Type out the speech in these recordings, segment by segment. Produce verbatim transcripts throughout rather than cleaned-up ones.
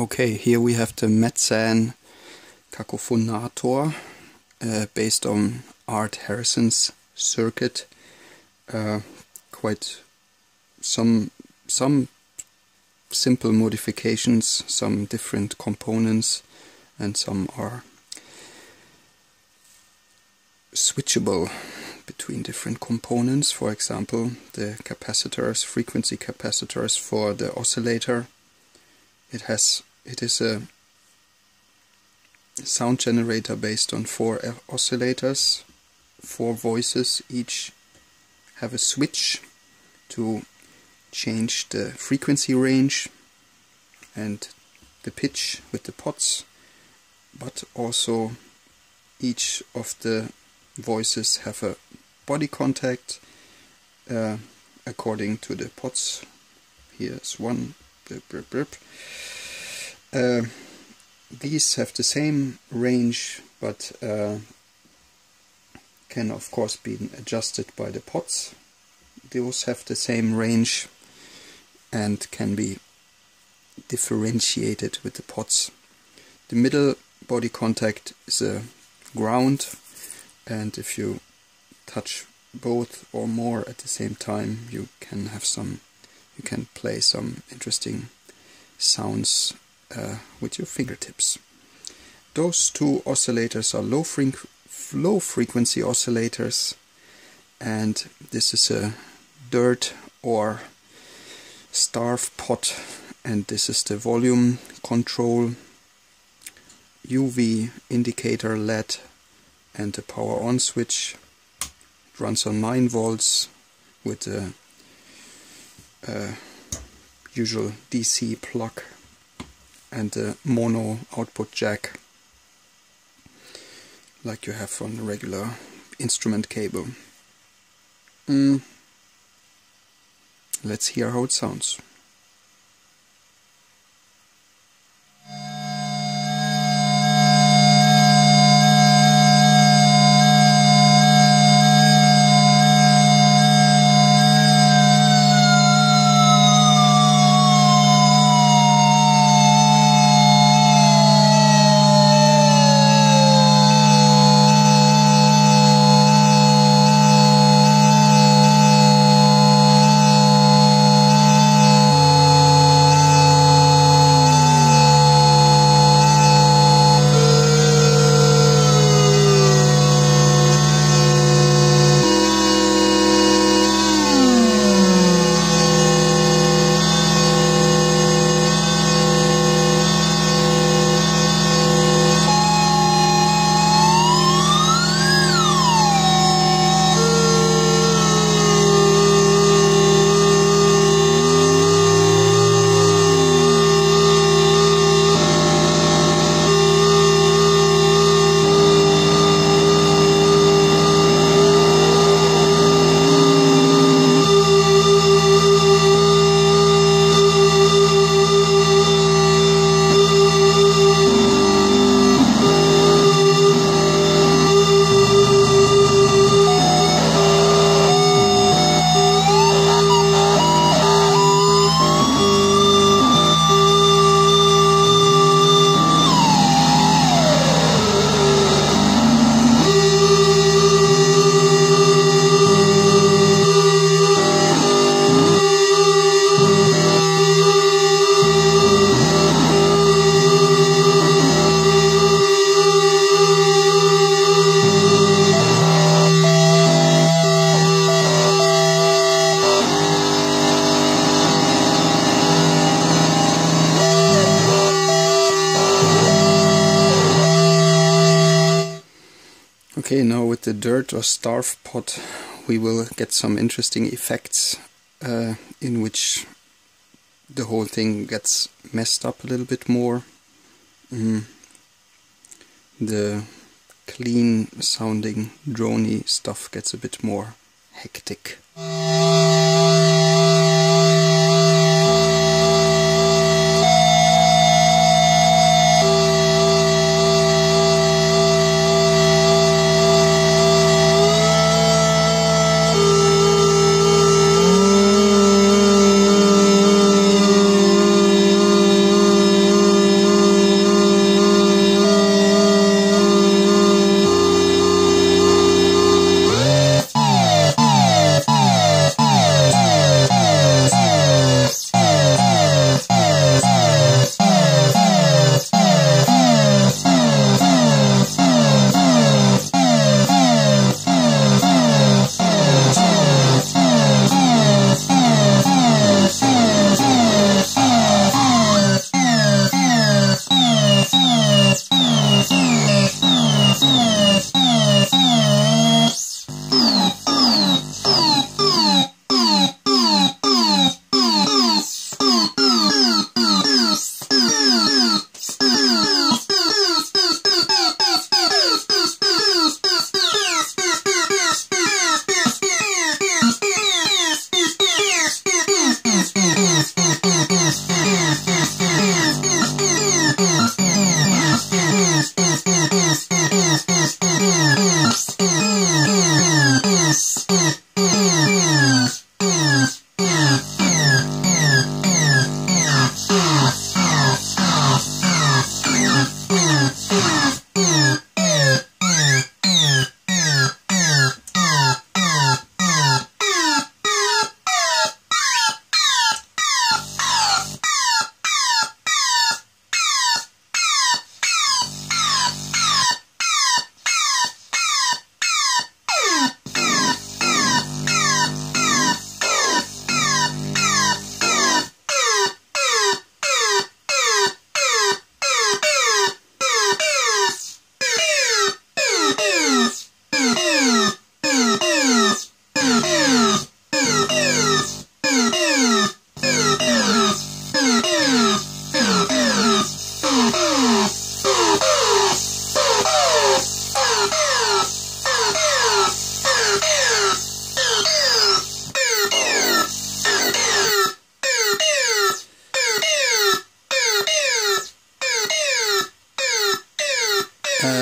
Okay, here we have the Metsä Cacophonator, uh, based on Art Harrison's circuit. Uh, quite some some simple modifications, some different components, and some are switchable between different components. For example, the capacitors, frequency capacitors for the oscillator. It has it is a sound generator based on four oscillators, four voices, each have a switch to change the frequency range and the pitch with the pots, but also each of the voices have a body contact uh, according to the pots. Here's one. Uh, these have the same range, but uh, can of course be adjusted by the pots. Those have the same range and can be differentiated with the pots. The middle body contact is a ground, and if you touch both or more at the same time, you can have some you can play some interesting sounds uh, with your fingertips. Those two oscillators are low, fre low frequency oscillators, and this is a dirt or starve pot, and this is the volume control, U V indicator L E D, and the power on switch. It runs on nine volts with a Uh, usual D C plug and a mono output jack like you have on a regular instrument cable. Mm. Let's hear how it sounds. Okay, now with the dirt or starve pot we will get some interesting effects uh, in which the whole thing gets messed up a little bit more. Mm. The clean sounding droney stuff gets a bit more hectic.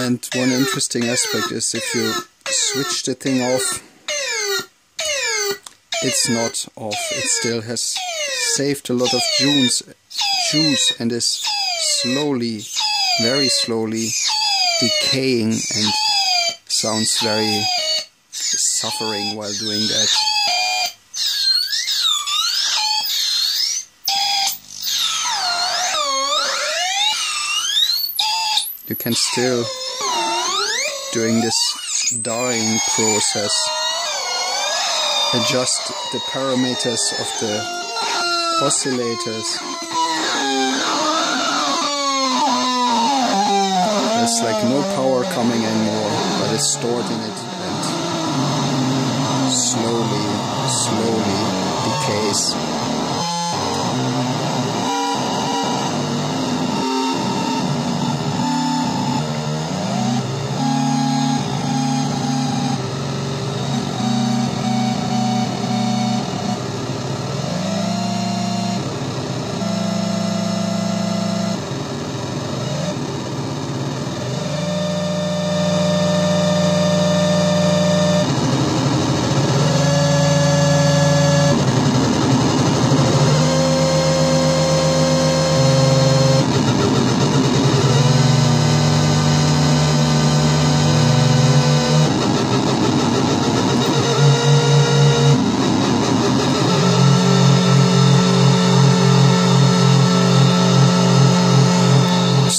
And one interesting aspect is if you switch the thing off, it's not off. It still has saved a lot of juice, juice and is slowly, very slowly decaying and sounds very suffering while doing that. You can still, during this dying process, adjust the parameters of the oscillators. There's like no power coming anymore, but it's stored in it and slowly, slowly decays.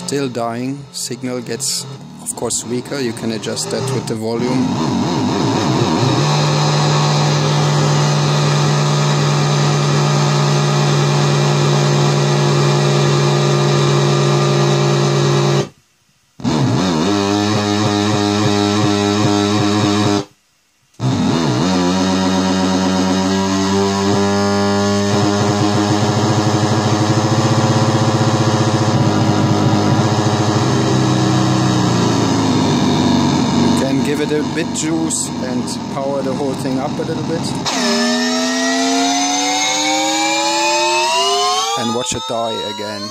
Still dying, signal gets of course weaker, you can adjust that with the volume. A bit juice and power the whole thing up a little bit and watch it die again.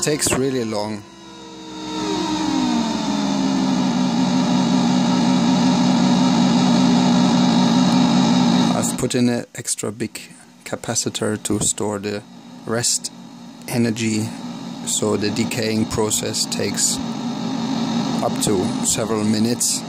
It takes really long. I've put in an extra big capacitor to store the rest energy, so the decaying process takes up to several minutes.